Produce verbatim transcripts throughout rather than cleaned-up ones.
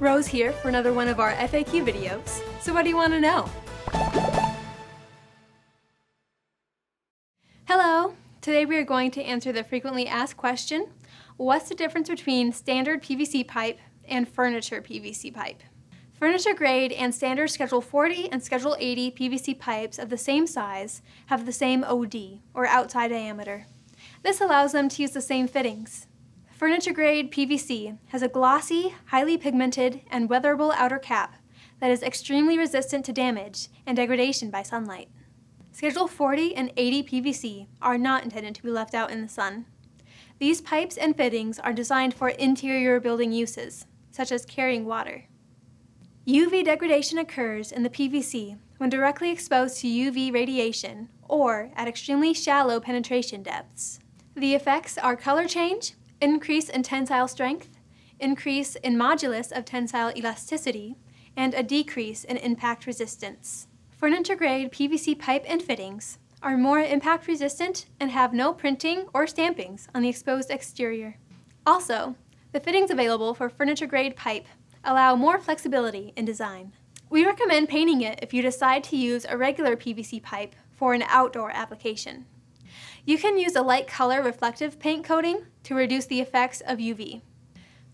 Rose here for another one of our F A Q videos. So what do you want to know? Hello! Today we are going to answer the frequently asked question, what's the difference between standard P V C pipe and furniture P V C pipe? Furniture grade and standard Schedule forty and Schedule eighty P V C pipes of the same size have the same O D, or outside diameter. This allows them to use the same fittings. Furniture grade P V C has a glossy, highly pigmented, and weatherable outer cap that is extremely resistant to damage and degradation by sunlight. Schedule forty and eighty P V C are not intended to be left out in the sun. These pipes and fittings are designed for interior building uses, such as carrying water. U V degradation occurs in the P V C when directly exposed to U V radiation or at extremely shallow penetration depths. The effects are color change, increase in tensile strength, increase in modulus of tensile elasticity, and a decrease in impact resistance. Furniture-grade P V C pipe and fittings are more impact resistant and have no printing or stampings on the exposed exterior. Also, the fittings available for furniture-grade pipe allow more flexibility in design. We recommend painting it if you decide to use a regular P V C pipe for an outdoor application. You can use a light color reflective paint coating to reduce the effects of U V.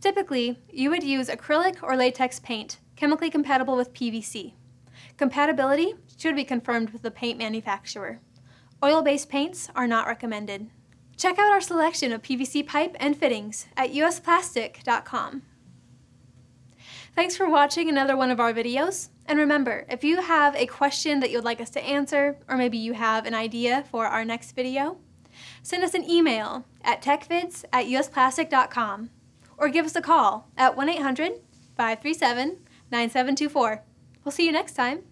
Typically, you would use acrylic or latex paint chemically compatible with P V C. Compatibility should be confirmed with the paint manufacturer. Oil-based paints are not recommended. Check out our selection of P V C pipe and fittings at U S plastic dot com. Thanks for watching another one of our videos. And remember, if you have a question that you'd like us to answer, or maybe you have an idea for our next video, send us an email at techvids at U S plastic dot com or give us a call at one eight hundred, five three seven, nine seven two four. We'll see you next time.